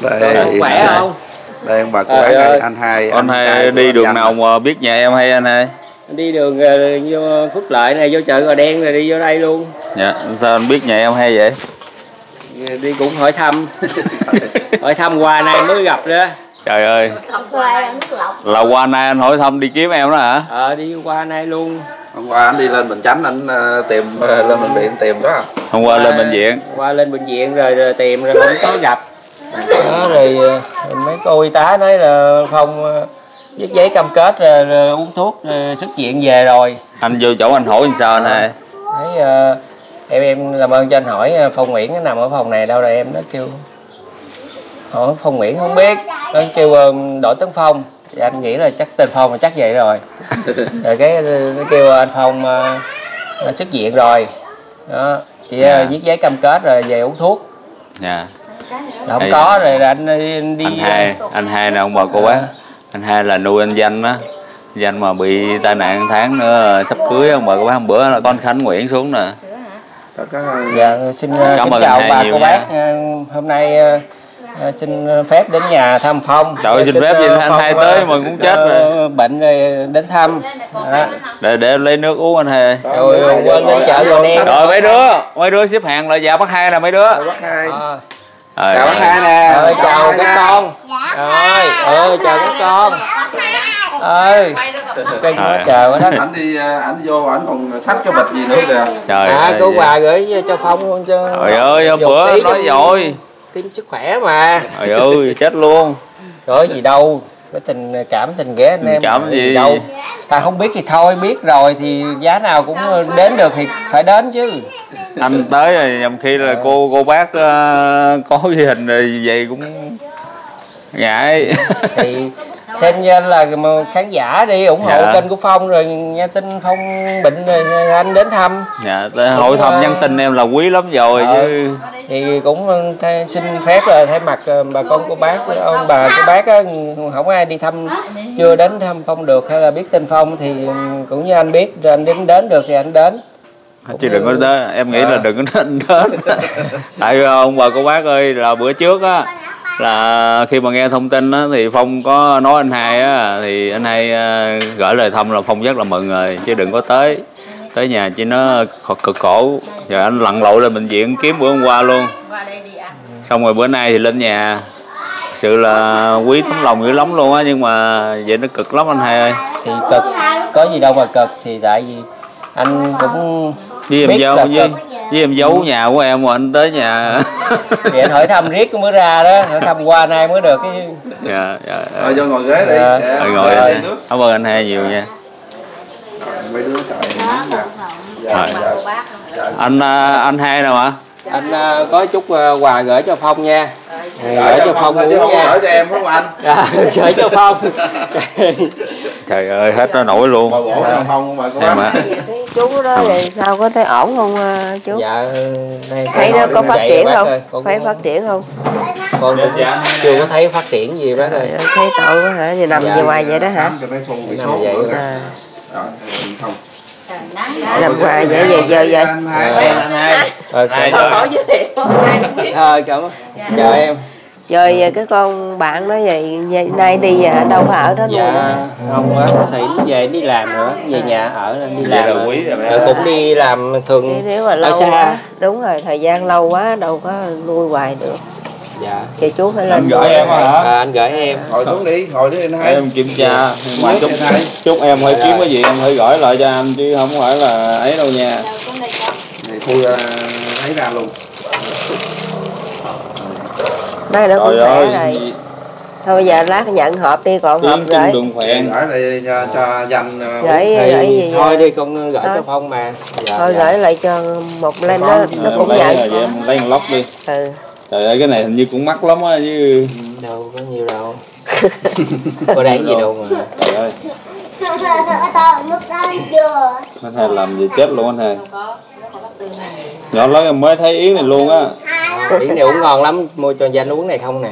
Đây, khỏe không? Đây ông bà cô gái này, anh hai. Anh hai đi đường nào mà biết nhà em hay anh hai? Đi đường vô Phước Lợi này, vô chợ Gò Đen rồi đi vô đây luôn. Dạ, sao anh biết nhà em hay vậy? Đi cũng hỏi thăm. Hỏi thăm qua nay mới gặp đó. Trời ơi, là qua nay anh hỏi thăm đi kiếm em đó hả? Ờ, đi qua nay luôn. Hôm qua anh đi lên Bình Chánh, anh tìm lên bệnh viện tìm đó. Hôm qua lên bệnh viện. Qua lên bệnh viện rồi tìm rồi không có gặp. Đó, rồi mấy cô y tá nói là không viết giấy cam kết rồi uống thuốc rồi, xuất viện về rồi. Anh vô chỗ anh hỏi làm sao nè? Thấy em làm ơn cho anh hỏi Phong Nguyễn nó nằm ở phòng này đâu rồi em nó kêu. Hỏi Phong Nguyễn không biết, nó kêu đổi Tấn Phong. Thì anh nghĩ là chắc tên Phong là chắc vậy rồi. Rồi cái nó kêu anh Phong xuất viện rồi. Đó, chỉ viết giấy cam kết rồi về uống thuốc. Dạ. Không hay có rồi là anh đi. Anh hai nè ông bà cô bác. Anh hai là nuôi anh Danh á. Danh mà bị tai nạn tháng nữa sắp cưới ông bà cô bác. Hôm bữa là con Khánh Nguyễn xuống nè. Dạ xin chào bà cô bác. Hôm nay xin phép đến nhà thăm Phong. Trời xin phép gì anh hai tới mà cũng chết rồi. Bệnh rồi đến thăm. Để em lấy nước uống anh hai. Rồi quên đến chợ Gò Đen. Rồi mấy đứa xếp hàng lại dạ bác hai nè mấy đứa. Chào bác hai nè. Chào các con. Ơi chào các con. Ơi cái chờ quá đó. Ảnh vô ảnh còn sách cái bịch gì nữa kìa. Trời ơi. Cô quà gửi cho Phong cho. Trời ơi hôm bữa nói rồi. Tím sức khỏe mà. Trời ơi chết luôn. Có gì đâu. Cái tình cảm tình ghé anh em cảm gì đâu. Ta không biết thì thôi, biết rồi thì giá nào cũng đến được thì phải đến chứ. Anh tới rồi nhầm khi là cô bác có ghi hình rồi vậy cũng ngại. Thì xem như là khán giả đi ủng hộ kênh của Phong rồi nghe tin Phong bệnh rồi anh đến thăm. Dạ, hội thăm nhắn tin em là quý lắm rồi chứ. Thì cũng xin phép là thay mặt bà con cô bác, ông bà cô bác á, không ai đi thăm chưa đến thăm Phong được hay là biết tin Phong thì cũng như anh biết rồi anh đến được thì anh đến. Chứ đừng có đến, em nghĩ là đừng có đến. Tại ông bà cô bác ơi là bữa trước á là khi mà nghe thông tin á, thì Phong có nói anh hai á, thì anh hai gửi lời thăm là Phong rất là mừng rồi chứ đừng có tới nhà chứ nó cực khổ. Rồi anh lặn lội lên bệnh viện kiếm bữa hôm qua luôn, xong rồi bữa nay thì lên nhà. Sự là quý tấm lòng dữ lắm luôn á, nhưng mà vậy nó cực lắm anh hai ơi. Thì cực có gì đâu mà cực, thì tại vì anh cũng với em dâu với em giấu nhà của em mà anh tới nhà vậy anh hỏi thăm riết mới ra đó, hỏi thăm qua nay mới được cái. Rồi vô ngồi ghế đi. Ngồi đi. Cảm ơn anh hai nhiều nha. Mấy đứa anh hai nào hả? Anh có chút quà gửi cho Phong nha. Gửi cho Phong uống nha. Gửi cho em không anh? Gửi cho Phong. Trời ơi hết nó nổi luôn. Chú đó thì sao có thấy ổn không chú? Dạ thấy nó có phát triển không? Phải phát triển không? Con chưa có thấy phát triển gì bác ơi. Thấy tội quá hả? Giờ nằm về ngoài vậy đó hả? Nằm vậy hả? Xong làm quà dễ dàng giờ chào em rồi cái con bạn nói vậy nay đi về đâu phải ở đó luôn không á thì về đi làm nữa về nhà ở đi làm rồi cũng đi làm thường ở xa đúng rồi thời gian lâu quá đâu có nuôi hoài được. Dạ. Thì chú phải lên gửi em hả? Anh gửi em. Ngồi xuống đi, ngồi đi anh hai. Em kiểm tra, chúc em phải kiếm cái gì em phải gửi lại cho anh chứ không phải là ấy đâu nha. Thì khui lấy ra luôn. Đây là cũng khỏe rồi. Thôi bây giờ lát nhận hộp đi còn hộp gửi. Gửi lại cho Danh. Gửi gì thôi đi con gửi cho Phong mà. Thôi gửi lại cho một lên đó nó cũng nhận. Lấy một lốc đi. Ừ. Trời ơi cái này hình như cũng mắc lắm á chứ. Đâu có nhiều đâu. Có đáng gì đâu mà. Trời ơi. Anh hai làm gì chết luôn anh hai. Nhỏ lớn em mới thấy yến này luôn á. Yến này cũng ngon lắm, mua cho Danh uống này không nè.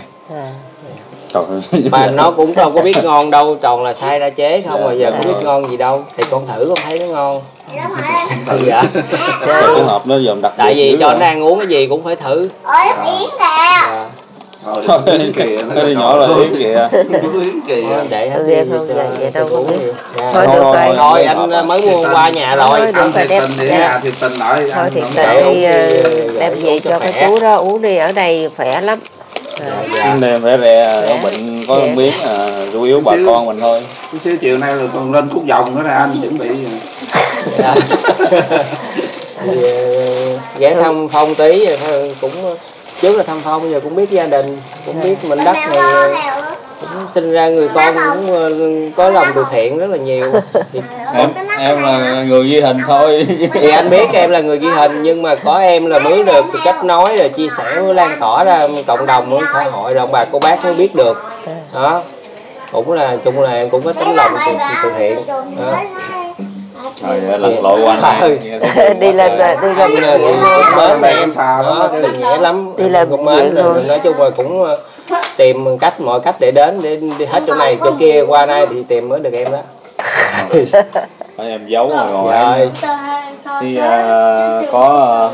Mà nó cũng đâu có biết ngon đâu, toàn là sai ra chế không mà giờ có biết ngon gì đâu. Thì con thử con thấy nó ngon. Dạ. Cái hộp nó giờ đặt. Tại vì cho nó ăn uống cái gì cũng phải thử. Ôi yến kìa. Thôi kìa, nó nhỏ là Yến kìa. Để hết đi thôi, vậy đâu có biết. Thôi được rồi. Thôi anh mới mua qua nhà rồi. Thôi thiệt tình nha, thiệt tình lại. Thôi thiệt tình đem về cho cái chú đó uống đi, ở đây khỏe lắm. Nên phải rè, bệnh có miếng chủ yếu bà con mình thôi. Xíu chiều nay là còn lên Cúc Vòng nữa nè anh, chuẩn bị. Ghé thăm Phong tí cũng trước là thăm Phong giờ cũng biết gia đình, cũng biết mình đất này cũng sinh ra người con cũng có lòng từ thiện rất là nhiều. Em là người ghi hình thôi thì anh biết em là người ghi hình, nhưng mà có em là mới được cách nói rồi chia sẻ lan tỏa ra cộng đồng luôn, xã hội rồi ông bà cô bác mới biết được đó. Cũng là chung là em cũng có tấm lòng từ thiện đó. Rồi lật lội qua này đi lên rồi đi lên mến này em xà đó nhẹ lắm, đi lên cũng mến rồi. Nói chung là cũng tìm cách mọi cách để đến để hết chỗ này chỗ kia qua nay thì tìm mới được em đó. Em giấu rồi rồi thì có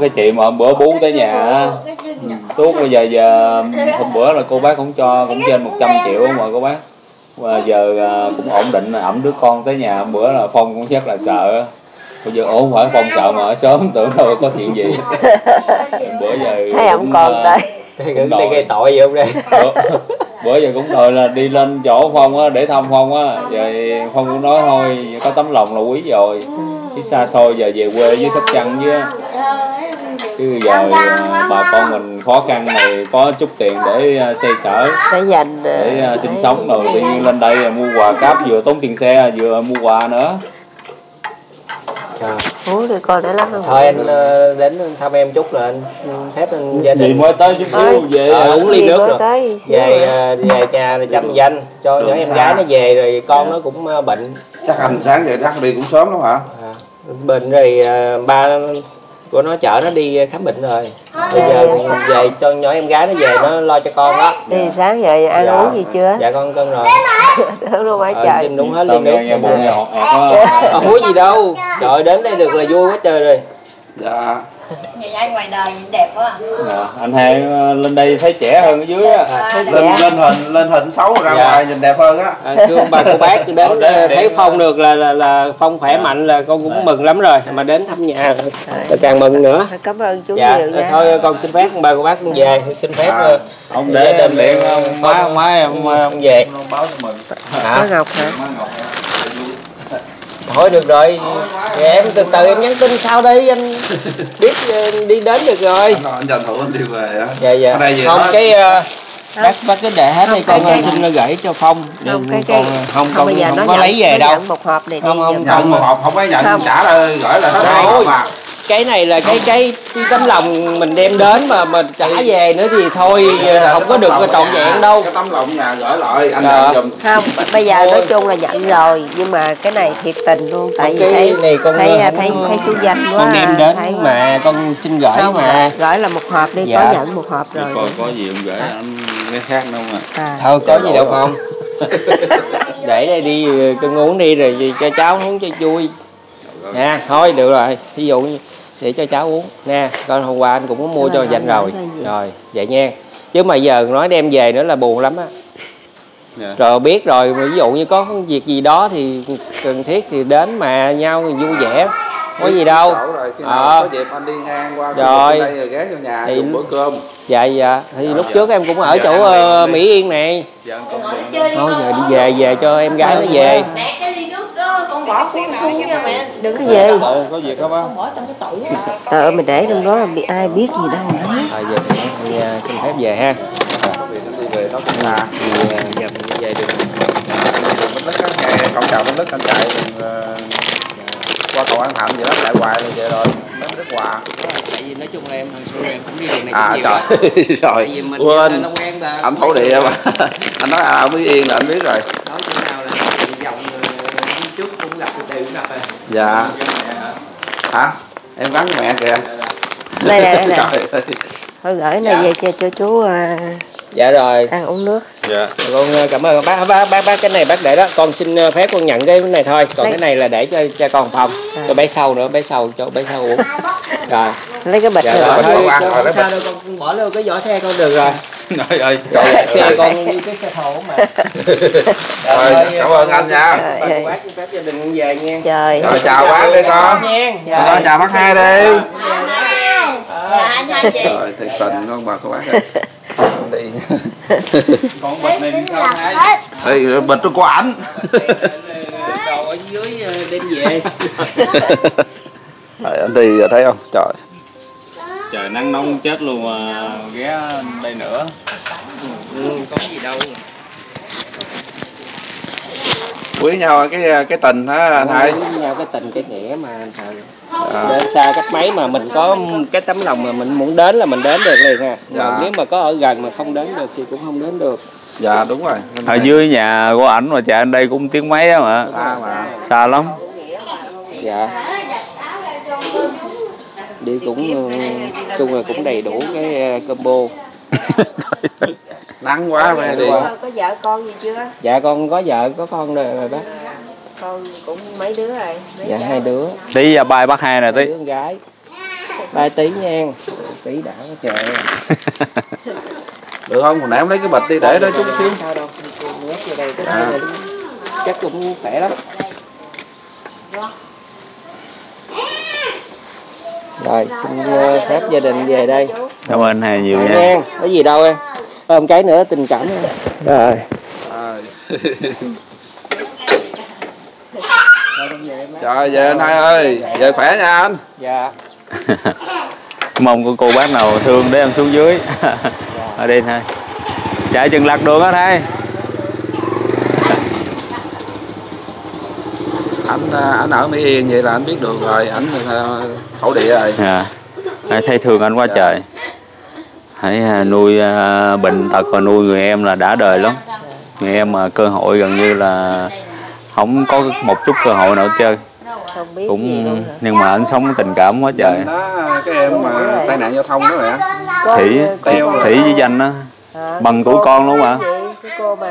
cái chị mà hôm bữa bú tới nhà Tuốt bây giờ hôm bữa là cô bác cũng cho cũng trên 100 triệu mà cô bác. Và giờ cũng ổn định là ẩm đứa con tới nhà. Bữa là Phong cũng chắc là sợ. Bây giờ ổn phải Phong sợ mà ở sớm tưởng đâu có chuyện gì. Bữa giờ thấy ổng còn đây đây gây tội gì không đây. Bữa giờ cũng thôi là đi lên chỗ Phong á để thăm Phong á. Rồi Phong cũng nói thôi có tấm lòng là quý rồi. Chứ xa xôi giờ về quê với Sóc Trăng với chứ giờ bà con mình khó khăn này có chút tiền để xây sở để sinh sống rồi tự nhiên lên đây mua quà cáp vừa tốn tiền xe vừa mua quà nữa. Ủa thì coi để lắm không? Thôi anh đến thăm em chút là anh phép anh gia đình. Chị mới tới chút xíu về uống ly nước rồi về nhà rồi chăm danh cho nhỏ em gái nó về rồi con nó cũng bệnh. Chắc anh sáng về chắc đi cũng sớm lắm hả? Bệnh rồi ba của nó chở nó đi khám bệnh rồi. Bây giờ về cho nhỏ em gái nó về nó lo cho con đó. Thì sáng giờ ăn uống gì chưa? Dạ con cơm rồi. Luôn ở trời. Xin đúng hết ly nước. Ủa gì đâu. Trời đến đây được là vui quá trời rồi. Dạ. Vậy anh ngoài đời đẹp quá à. Dạ. Anh hai lên đây thấy trẻ hơn ở dưới á. Lên hình xấu ra ngoài nhìn đẹp hơn á. Thưa ông bà cô bác đến thấy Phong được là Phong khỏe mạnh là con cũng mừng lắm rồi, mà đến thăm nhà là càng mừng nữa. Cảm ơn chú nhiều nha. Thôi con xin phép ông bà cô bác con về, xin phép ông để đem điện má ông về. Báo cho mình. Hả? Ngọc hả? Thôi được rồi, em từ em nhắn tin sau đi, anh biết đi đến được rồi. Anh chờ thủ anh đi về á. Dạ dạ. Không cái bác cứ để hết đi con xin nó gửi cho Phong. Không có lấy về đâu. Một hộp này không một hộp không có nhận trả lời gửi là hết mà. Cái này là cái tấm lòng mình đem đến mà mình trả về nữa thì thôi không có được trọn vẹn đâu. Cái tấm lòng nhà gửi lại anh làm giùm. Không, bây giờ nói chung là nhận rồi nhưng mà cái này thiệt tình luôn tại vì thấy chú Danh quá. Con đem đến thấy mà con xin gửi không, mà. Gửi là một hộp đi, dạ. Có nhận một hộp rồi. Có gì không gửi anh cái khác đâu mà. Thôi có gì đâu Phong. Để đây đi cưng uống đi rồi cho cháu uống cho vui. Nè, thôi được rồi. Thí dụ như để cho cháu uống nè, con hôm qua anh cũng có mua cho dành rồi rồi vậy nha, chứ mà giờ nói đem về nữa là buồn lắm á. Rồi biết rồi, ví dụ như có việc gì đó thì cần thiết thì đến mà nhau vui vẻ có gì đâu. Có dịp anh đi ngang qua rồi ghé vô nhà dùng bữa cơm. Dạ dạ thì lúc trước em cũng ở chỗ Mỹ Yên này. Thôi giờ đi về cho em gái nó về. Con bỏ cuốn xuống nha mẹ, đừng có về. Có gì không á? Bỏ trong cái tủ đó. Mình để trong đó bị ai biết gì đâu mà nói. Thôi giờ thì xin phép về ha. Đi về đó cũng là giờ mình về được. Mình lứt á, con chào mình lứt anh chạy qua cầu An Thạnh vậy đó, lại hoài rồi về rồi. Đến Đức Hòa. Tại vì nói chung là em hồi xưa em cũng đi đường này cũng nhiều. Trời. Rồi. Quên. Ẩm thổ địa mà. Anh nói à Mỹ Yên là anh biết rồi. Nói chỗ nào là vòng trước cũng gặp từ cũng gặp rồi. Dạ. Hả? Em gắn mẹ kìa. Đây đây đây. Thôi gửi này về cho chú. Dạ rồi. Ăn uống nước. Dạ. Con cảm ơn bác cái này bác để đó. Con xin phép con nhận cái này thôi. Còn cái này là để cho cha con Phòng. Cho bé sau nữa, bé sau cho bé sau uống. Rồi. Lấy cái bịch rồi. Thôi, bỏ vô cái vỏ xe con được rồi. Trời ơi, xe con như cái xe thổ mà. Rồi, cảm ơn anh nha. Bà quát cho các gia đình con về nha. Trời. Rồi chào bác đi con. Rồi chào bác hai đi. Rồi thiệt tình con bà cô bác ơi. Đi. Con bịch mình con hai. Ê bịch của ảnh. Đồ ở dưới đem về. Rồi anh đi thấy không? Trời. Trời nắng nóng chết luôn mà ghé đây nữa. Có gì đâu. Quý nhau cái tình hả anh hai? Quý nhau cái tình cái nghĩa mà anh thầy. Đến xa cách mấy mà mình có cái tấm lòng mà mình muốn đến là mình đến được liền ha. Dạ. Nếu mà có ở gần mà không đến được thì cũng không đến được. Dạ đúng rồi. Ở dưới nhà của ảnh mà chạy lên đây cũng tiếng mấy á mà. Xa mà. Xa lắm. Dạ. Đi cũng chung là cũng đầy đủ cái combo. Nắng quá mà đi. Có vợ con gì chưa? Dạ con có vợ có con rồi bác. Con cũng mấy đứa rồi. Dạ hai đứa. Tí và bài bác hai nè tí. Con gái. Bài tí nha. Tí đã có trời. Được không? Hồi nãy em lấy cái bịch đi để đó chút xíu. Chắc cũng khỏe lắm. Rồi xin phép gia đình về đây. Cảm ơn hai nhiều nha. Có gì đâu em. Ôm cái nữa tình cảm. Rồi. Trời về anh hai ơi, về khỏe nha anh. Dạ. Mong con cô bác nào thương để em xuống dưới. Ở đây thôi. Chạy chừng lạc đường á thầy. Anh ở Mỹ Yên vậy là anh biết đường rồi, ảnh thổ địa rồi. À, thấy thương anh quá trời. Hãy nuôi bệnh tật và nuôi người em là đã đời lắm. Người em mà cơ hội gần như là không có một chút cơ hội nào chơi. Cũng nhưng mà anh sống tình cảm quá trời. Cái em mà tai nạn giao thông đó mẹ. Thủy với Danh đó. Bằng tuổi con luôn mà. Cái cô mà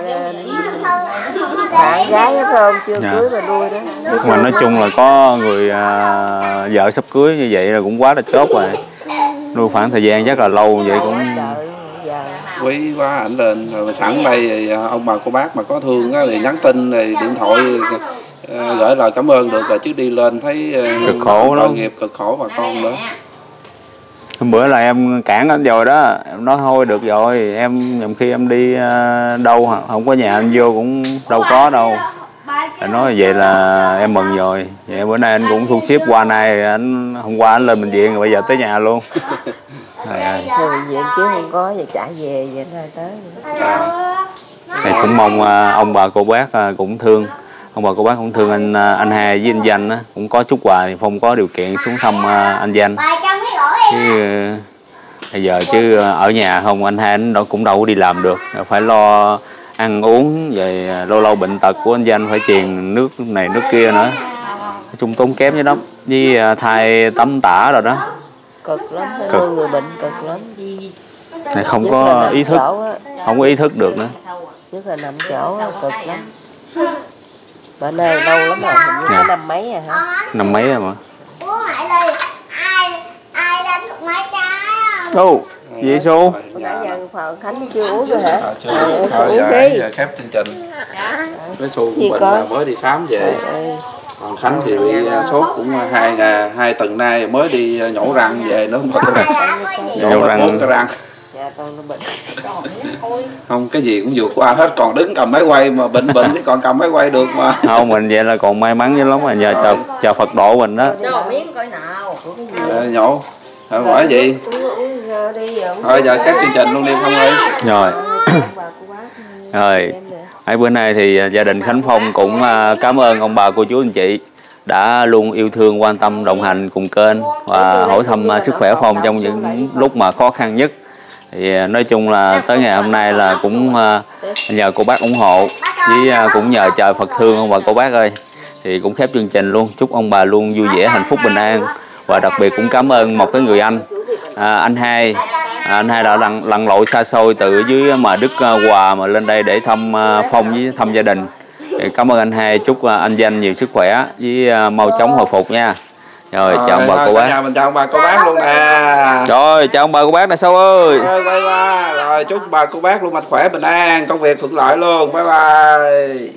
bạn gái hết không chưa cưới mà nuôi đó. Mà nói chung là có người vợ sắp cưới như vậy là cũng quá là chốt rồi. Nuôi khoảng thời gian rất là lâu vậy cũng quý quá ảnh lên rồi sẵn đây ông bà cô bác mà có thương á thì nhắn tin rồi điện thoại gửi lời cảm ơn được rồi chứ đi lên thấy cực khổ lắm, nghiệp cực khổ bà con nữa. Hôm bữa là em cản anh rồi đó, em nói thôi được rồi, em nhầm khi em đi đâu không có nhà anh vô cũng đâu có đâu. Anh nói vậy là em mừng rồi, vậy bữa nay anh cũng thu xếp qua này, anh hôm qua anh lên bệnh viện rồi bây giờ tới nhà luôn. Bệnh viện chứ không có giờ trả về vậy thôi tới. Thầy cũng mong ông bà cô bác cũng thương. Ông bà cô bác cũng thương anh Hai với anh Danh á, cũng có chút quà thì Phong có điều kiện xuống thăm anh Danh. Chứ bây giờ chứ ở nhà không anh Hai anh nó cũng đâu có đi làm được, phải lo ăn uống rồi lâu lâu bệnh tật của anh Danh phải truyền nước này nước kia nữa. Nói chung tốn kém với đó, với thai tắm tả rồi đó. Cực lắm, nuôi người bệnh cực lắm. Này không có ý thức, không có ý thức được nữa. Nhất là nằm chỗ cực lắm. Bữa nay lâu lắm rồi, hình như năm mấy rồi hả? Năm mấy rồi mà. Su, gì Su? Khánh đi chưa uống rồi hả? Chưa uống đi. Khép chương trình. Với Su của mình mới đi khám về. Còn Khánh thì bị sốt cũng hai tuần nay mới đi nhổ răng về nữa. Nhổ răng. Không cái gì cũng vượt qua hết, còn đứng cầm máy quay mà bệnh thì còn cầm máy quay được mà. Không mình vậy là còn may mắn dữ lắm mà nhờ chờ Phật độ mình đó. Nhổ. Thôi hỏi gì? Thôi giờ xét chương trình luôn đi Phong ơi. Rồi. Rồi. Hai bữa nay thì gia đình Khánh Phong cũng cảm ơn ông bà cô chú anh chị đã luôn yêu thương quan tâm đồng hành cùng kênh và hỏi thăm sức khỏe Phong trong những lúc mà khó khăn nhất. Thì nói chung là tới ngày hôm nay là cũng nhờ cô bác ủng hộ với cũng nhờ trời Phật thương ông bà cô bác ơi. Thì cũng khép chương trình luôn, chúc ông bà luôn vui vẻ hạnh phúc bình an. Và đặc biệt cũng cảm ơn một cái người anh Hai đã lặn lội xa xôi từ dưới mà Đức Hòa mà lên đây để thăm Phong với thăm gia đình. Cảm ơn anh Hai, chúc anh Danh nhiều sức khỏe với mau chóng hồi phục nha. Rồi chào ông bà cô bác. Mình chào ông bà cô bác luôn nè. Rồi chào ông bà cô bác nè Sáu ơi. Rồi, bye bye. Rồi chúc bà cô bác luôn mạnh khỏe bình an, công việc thuận lợi luôn. Bye bye.